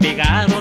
Pegaron.